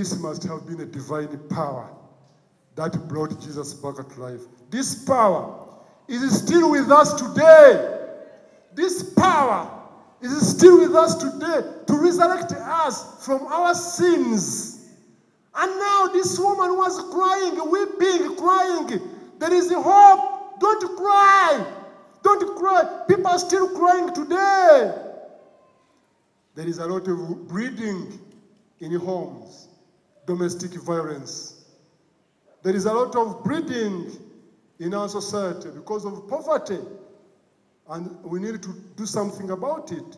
This must have been a divine power that brought Jesus back to life. This power is still with us today. This power is still with us today to resurrect us from our sins. And now this woman was crying, weeping, crying. There is hope. Don't cry. Don't cry. People are still crying today. There is a lot of breeding in homes, domestic violence. There is a lot of breeding in our society because of poverty, and we need to do something about it.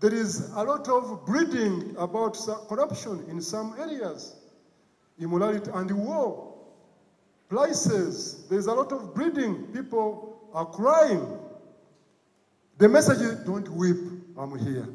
There is a lot of breeding about corruption in some areas, immorality and war. Places, there is a lot of breeding. People are crying. The message is, don't weep, I'm here.